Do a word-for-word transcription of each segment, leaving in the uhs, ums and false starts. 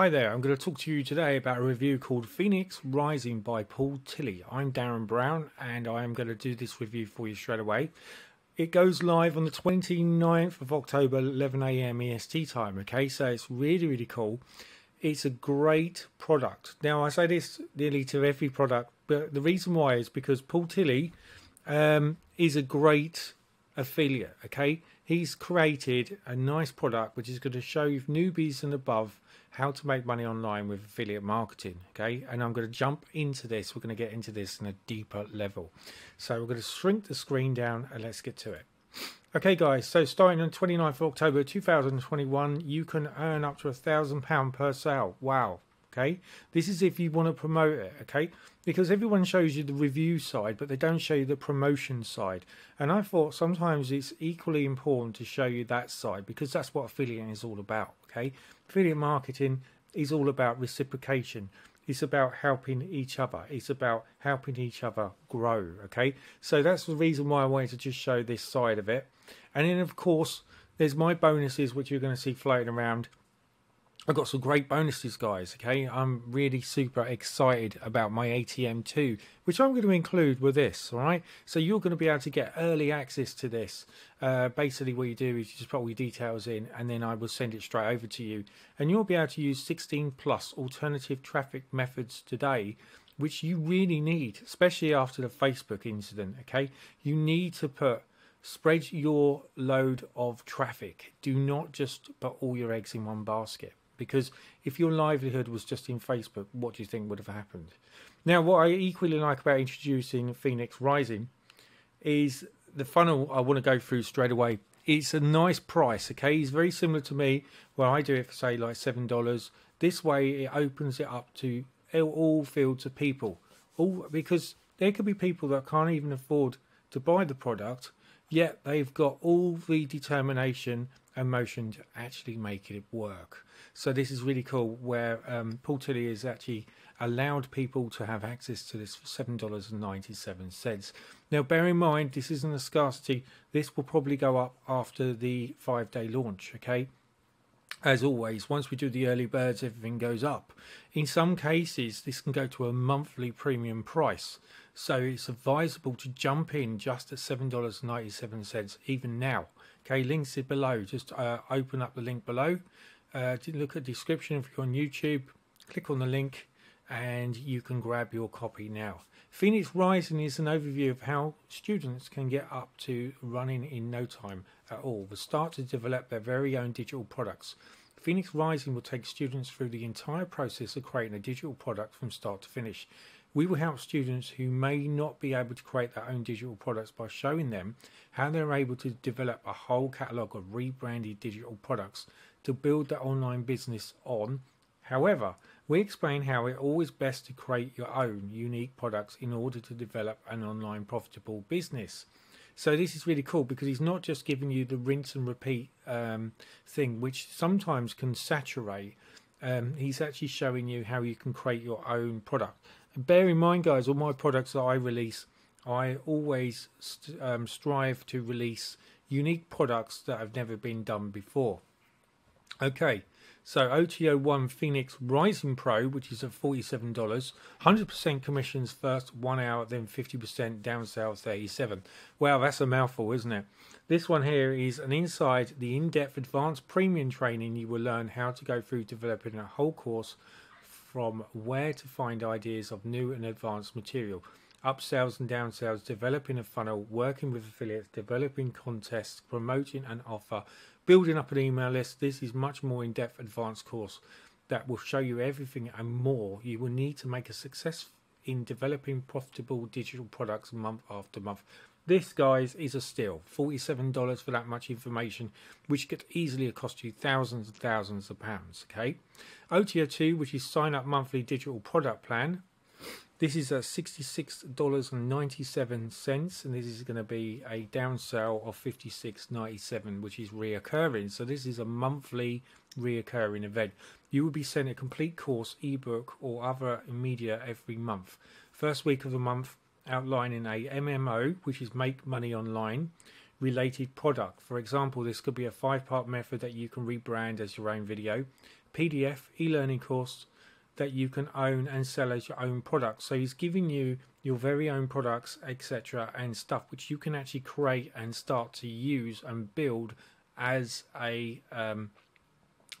Hi there, I'm going to talk to you today about a review called Phoenix Rising by Paul Tilley. I'm Darren Brown and I am going to do this review for you straight away. It goes live on the twenty-ninth of October, eleven A M E S T time, okay? So it's really, really cool. It's a great product. Now, I say this nearly to every product, but the reason why is because Paul Tilley um, is a great affiliate, okay? He's created a nice product which is going to show you newbies and above how to make money online with affiliate marketing, okay? And I'm going to jump into this. We're going to get into this in a deeper level. So we're going to shrink the screen down and let's get to it. Okay, guys, so starting on twenty-ninth of October two thousand twenty-one, you can earn up to a thousand pound per sale. Wow, okay? This is if you want to promote it, okay? Because everyone shows you the review side, but they don't show you the promotion side. And I thought sometimes it's equally important to show you that side because that's what affiliate is all about, okay? Affiliate marketing is all about reciprocation. It's about helping each other. It's about helping each other grow, okay? So that's the reason why I wanted to just show this side of it. And then, of course, there's my bonuses, which you're going to see floating around. I've got some great bonuses, guys, okay? I'm really super excited about my A T M two, which I'm going to include with this, all right? So you're going to be able to get early access to this. Uh, basically, what you do is you just put all your details in, and then I will send it straight over to you. And you'll be able to use sixteen plus alternative traffic methods today, which you really need, especially after the Facebook incident, okay? You need to put... Spread your load of traffic. Do not just put all your eggs in one basket, because if your livelihood was just in Facebook, what do you think would have happened? Now, what I equally like about introducing Phoenix Rising is the funnel I want to go through straight away. It's a nice price, okay? It's very similar to me, where I do it for, say, like seven dollars. This way, it opens it up to all fields of people, all because there could be people that can't even afford to buy the product, yet they've got all the determination and motion to actually make it work. So this is really cool, where um, Paul Tilley has actually allowed people to have access to this for seven dollars and ninety-seven cents. Now, bear in mind, this isn't a scarcity. This will probably go up after the five-day launch, okay? As always, once we do the early birds, everything goes up. In some cases, this can go to a monthly premium price. So it's advisable to jump in just at seven dollars and ninety-seven cents even now. Okay, links are below. Just uh, open up the link below. Uh, look at the description if you're on YouTube. Click on the link and you can grab your copy now. Phoenix Rising is an overview of how students can get up to running in no time at all. They start to develop their very own digital products. Phoenix Rising will take students through the entire process of creating a digital product from start to finish. We will help students who may not be able to create their own digital products by showing them how they're able to develop a whole catalogue of rebranded digital products to build their online business on. However, we explain how it's always best to create your own unique products in order to develop an online profitable business. So this is really cool because he's not just giving you the rinse and repeat um, thing, which sometimes can saturate. Um, he's actually showing you how you can create your own product. And bear in mind, guys, all my products that I release, I always st um, strive to release unique products that have never been done before. Okay, so O T O one Phoenix Rising Pro, which is at forty-seven dollars, one hundred percent commissions first one hour, then fifty percent down sale thirty-seven. Wow, that's a mouthful, isn't it? This one here is an inside the in-depth advanced premium training. You will learn how to go through developing a whole course from where to find ideas of new and advanced material, upsells and downsells, developing a funnel, working with affiliates, developing contests, promoting an offer, building up an email list. This is much more in-depth advanced course that will show you everything and more you will need to make a success in developing profitable digital products month after month. This, guys, is a steal. forty-seven dollars for that much information, which could easily cost you thousands and thousands of pounds, okay? O T O two, which is sign up monthly digital product plan. This is at sixty-six dollars and ninety-seven cents, and this is going to be a down sale of fifty-six dollars and ninety-seven cents, which is reoccurring. So this is a monthly reoccurring event. You will be sent a complete course, ebook, or other media every month. First week of the month, outlining a M M O, which is make money online related product. For example, this could be a five-part method that you can rebrand as your own video, P D F e-learning course that you can own and sell as your own products. So he's giving you your very own products, et cetera, and stuff which you can actually create and start to use and build as a um,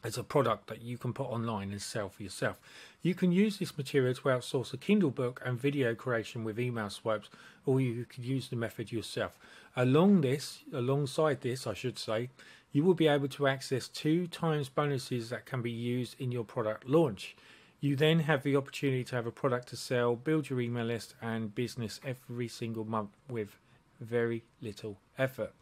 as a product that you can put online and sell for yourself. You can use this material to outsource a Kindle book and video creation with email swipes, or you could use the method yourself. Along this, alongside this, I should say, you will be able to access two times bonuses that can be used in your product launch. You then have the opportunity to have a product to sell, build your email list and business every single month with very little effort.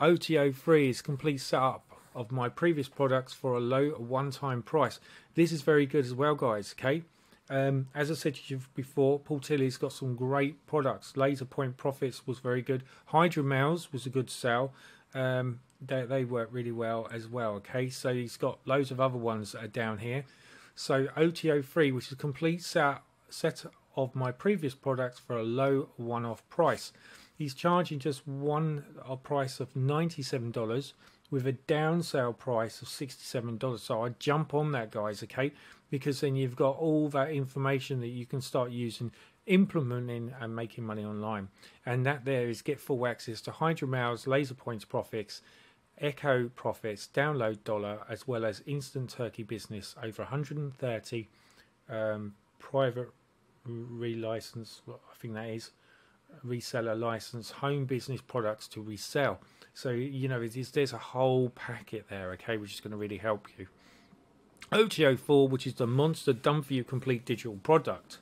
O T O three is complete setup of my previous products for a low one-time price. This is very good as well, guys, okay? Um, as I said to you before, Paul Tilley's got some great products. Laser Point Profits was very good. Hydra Mails was a good sell. Um, they, they work really well as well, okay? So he's got loads of other ones that are down here. So O T O three, which is a complete set, set of my previous products for a low one-off price. He's charging just one a price of ninety-seven dollars with a down sale price of sixty-seven dollars. So I jump on that, guys, okay? Because then you've got all that information that you can start using, implementing and making money online. And that there is get full access to Hydra Mails, Laser Points Profits, Echo Profits, Download Dollar, as well as Instant Turkey Business, over one hundred thirty um, private relicense, I think that is, reseller license, home business products to resell. So, you know, it is, there's a whole packet there, okay, which is going to really help you. O T O four, which is the monster done for you complete digital product.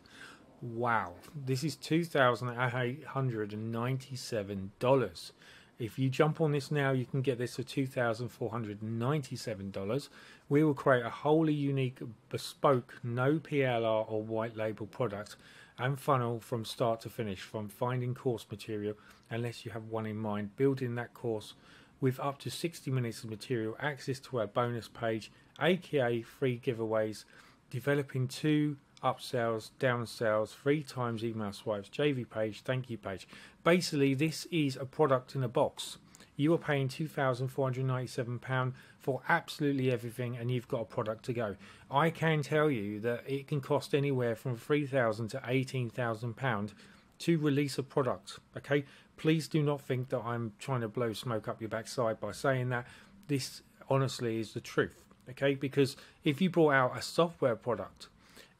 Wow, this is two thousand eight hundred ninety-seven dollars. If you jump on this now, you can get this for two thousand four hundred ninety-seven dollars. We will create a wholly unique, bespoke, no P L R or white label product and funnel from start to finish, from finding course material, unless you have one in mind, building that course with up to sixty minutes of material, access to our bonus page, aka free giveaways, developing two upsells, downsells, three times email swipes, J V page, thank you page. Basically, this is a product in a box. You are paying two thousand four hundred ninety-seven pounds for absolutely everything, and you've got a product to go. I can tell you that it can cost anywhere from three thousand pounds to eighteen thousand pounds to release a product, okay? Please do not think that I'm trying to blow smoke up your backside by saying that. This honestly is the truth, okay? Because if you brought out a software product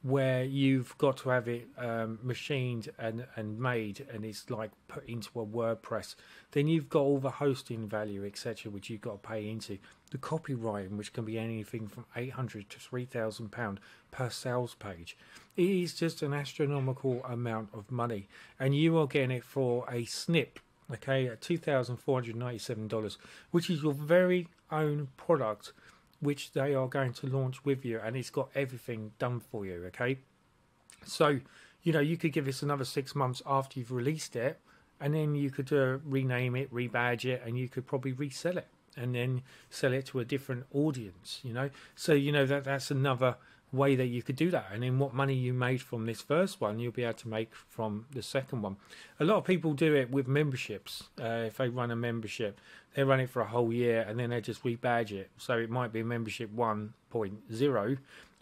where you've got to have it um, machined and, and made, and it's like put into a WordPress, then you've got all the hosting value, et cetera, which you've got to pay into. The copywriting, which can be anything from eight hundred pounds to three thousand pounds per sales page. It is just an astronomical amount of money, and you are getting it for a snip, okay, at two thousand four hundred ninety-seven dollars, which is your very own product, which they are going to launch with you, and it's got everything done for you, okay? So, you know, you could give this another six months after you've released it, and then you could uh, rename it, rebadge it, and you could probably resell it, and then sell it to a different audience, you know? So, you know, that that's another way that you could do that. And then what money you made from this first one, you'll be able to make from the second one. A lot of people do it with memberships. Uh, if they run a membership, they run it for a whole year and then they just rebadge it. So it might be membership one point oh,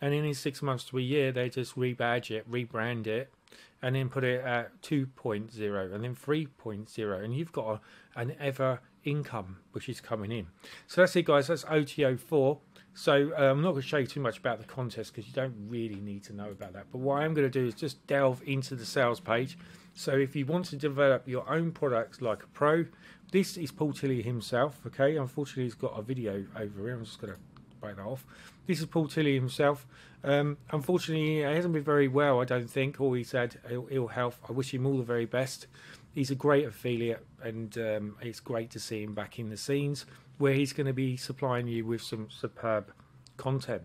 and then in six months to a year they just rebadge it, rebrand it, and then put it at two point oh and then three point oh, and you've got a, an ever income which is coming in. So that's it, guys. That's O T O four. So uh, I'm not going to show you too much about the contest because you don't really need to know about that. But what I'm going to do is just delve into the sales page. So if you want to develop your own products like a pro, this is Paul Tilley himself. Okay, unfortunately he's got a video over here. I'm just going to break that off. This is Paul Tilley himself. Um, unfortunately, he hasn't been very well, I don't think, or he's had Ill, Ill health. I wish him all the very best. He's a great affiliate, and um, it's great to see him back in the scenes, where he's going to be supplying you with some superb content.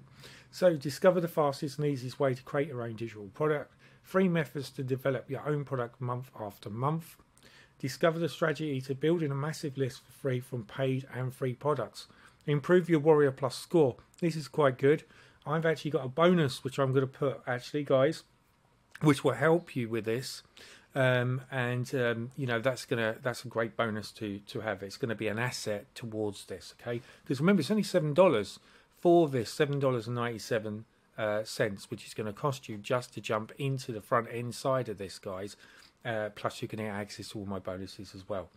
So discover the fastest and easiest way to create your own digital product. Three methods to develop your own product month after month. Discover the strategy to building a massive list for free from paid and free products. Improve your Warrior Plus score. This is quite good. I've actually got a bonus which I'm going to put, actually, guys, which will help you with this. Um, and um, you know, that's gonna that's a great bonus to to have. It's going to be an asset towards this, okay? Because remember, it's only seven dollars for this seven dollars and ninety-seven cents, uh, cents, which is going to cost you just to jump into the front end side of this, guys. Uh, plus, you can get access to all my bonuses as well.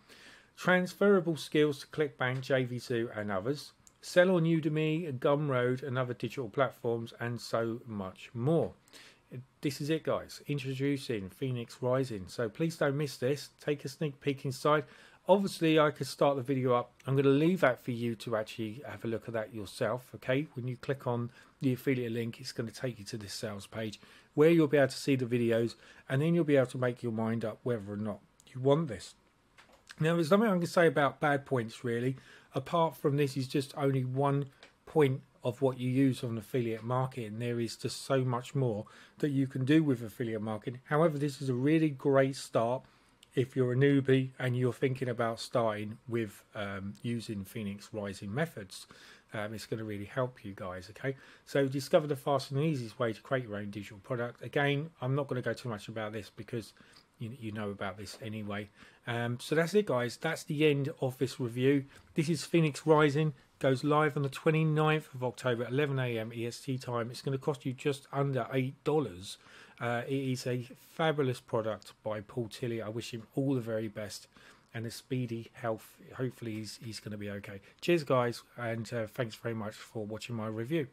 Transferable skills to Clickbank, J V Zoo and others. Sell on Udemy, Gumroad and other digital platforms, and so much more. This is it, guys. Introducing Phoenix Rising. So please don't miss this. Take a sneak peek inside. Obviously, I could start the video up. I'm going to leave that for you to actually have a look at that yourself, okay? When you click on the affiliate link, it's going to take you to this sales page where you'll be able to see the videos, and then you'll be able to make your mind up whether or not you want this. Now, there's nothing I can say about bad points, really. Apart from this is just only one point of what you use on affiliate marketing. There is just so much more that you can do with affiliate marketing. However, this is a really great start if you're a newbie and you're thinking about starting with um, using Phoenix Rising methods. Um, it's going to really help you guys, okay? So discover the fast and easiest way to create your own digital product. Again, I'm not going to go too much about this because you, you know about this anyway. Um, so that's it, guys. That's the end of this review. This is Phoenix Rising. Goes live on the twenty-ninth of October at eleven A M E S T time. It's going to cost you just under eight dollars. Uh, it is a fabulous product by Paul Tilley. I wish him all the very best and a speedy health. Hopefully he's, he's going to be okay. Cheers, guys, and uh, thanks very much for watching my review.